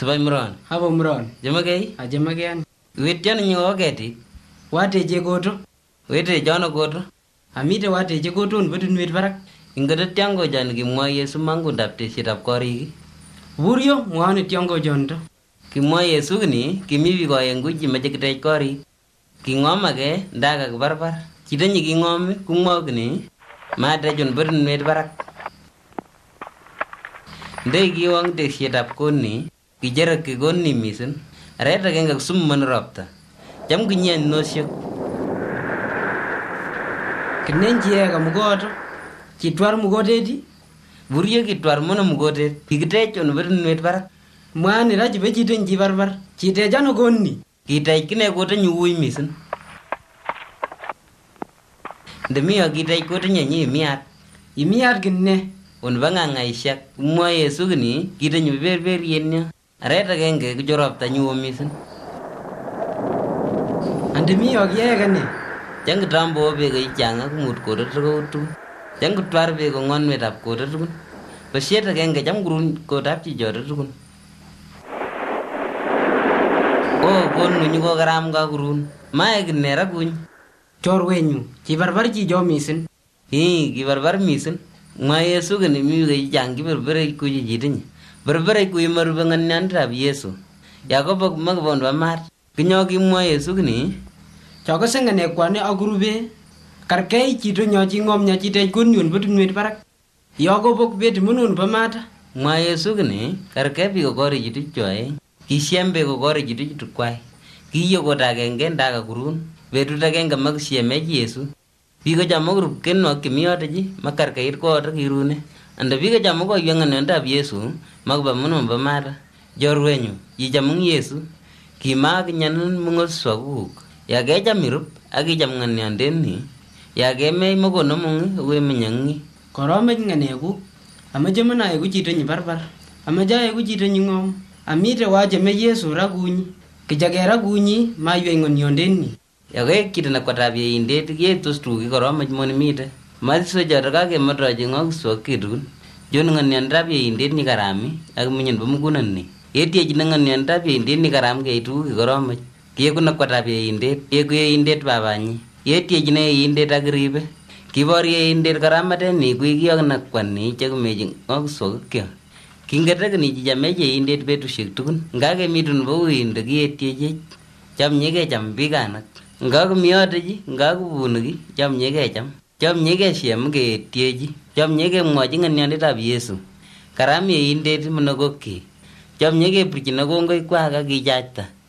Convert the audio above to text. Subimron. Habumron. Jamagay. Ajamagan. With John Yogati. What did you go to? With John Ogoto. Amita, what did you go to? And wouldn't with Barak? In the Tango Jan Gimoye Sumango Daptis of Kori. Wurio, one at Yongo Jonto. Kimoye Sugni, Kimivigo and Guji Magic Day Kori. Kingomage, Daga Barbar. Kidani Kingom, Kumogni. Madajon Burden made Barak. They give on the shit up Kuni, Kijera Kigoni Mission, Red Gang of Summan Raptor. Jam Gunian no shook. Kinenjia Mugoto, Kitwar Mugodedi, Buria Kitwar Monam Godet, Pigret on Burden made Barak. Man Raj Vegetan Givarbar, Chitajano Goni, Kitakina Gotan Yui Mission. The mere Kitakotan Yemiat. Yemiat Gine. On bangang Aisha, Moye Sugni, given you very in a red again, Jorop, the new mission. And to me, Ogagani, young Trambo Big Janga would quarter to go to young Twarbe on one made up quarter to but yet again, a young groom got up to Jordan. Oh, go when you go around Gagroon, my Gneragun. Jorwenu, Giverbargi Jomison. He give her vermison. Maya sugan imuga yangi berberi kuji jidin, berberi kuji merbangan nyantra biesu. Yakobok magbon bamar, kinyogi maya sugni. Chokosengan ekwane agurube, karkai citu nyoji ngom nyaci tei kunyun betum mit parak. Yakobok bed munun bamata, maya sugni, karkai bigo gori jitu coy, kisiam bigo gori jitu jitu kwai. Kiyo kota genggen daga kurun, bedu dageng gemak siameji yesu. Biga jamogru ken no kimiyotaji makar kair ko rune anda biga jamogo yangan anda yesu magba munum bamara jorwenyu yijamung yesu kima nyanun mungos swaguk yage jamirup agi jamngan yandeni yage me mogono mung we menyangi korome nganegu amajamana egu jitanyi barbar amaja egu jitanyi ngom amire waje me yesu ragunyi kijagera gunyi maywengon yondeni Yagek kita nak kata biaya inde tu ye tu strugi korang macam mana mita, masih sejarah kaki matra jengok swakirun, jenengan nyandra biaya inde ni karami, aku menyen pemukunan ni, ye dia jenengan nyandra biaya inde ni karam ke itu korang macam, ye aku nak kata biaya inde, ye aku ye inde babanya, ye dia jenengan inde agribe, kibor ye inde karam ada ni, aku ye aku nak kuan ni, jago mejeng aku swakir, kingkatnya ni jam ye inde betu syukun, gak ke mitun bau inde ye dia jam nyege jam biganak. Gak miadeji, gak bunegi, jam nyege siam ke tieji, jam nyege muajingan nyande tab yesu, karami inde menogoki, jam nyege pricina gonggo ikwa gak gijata.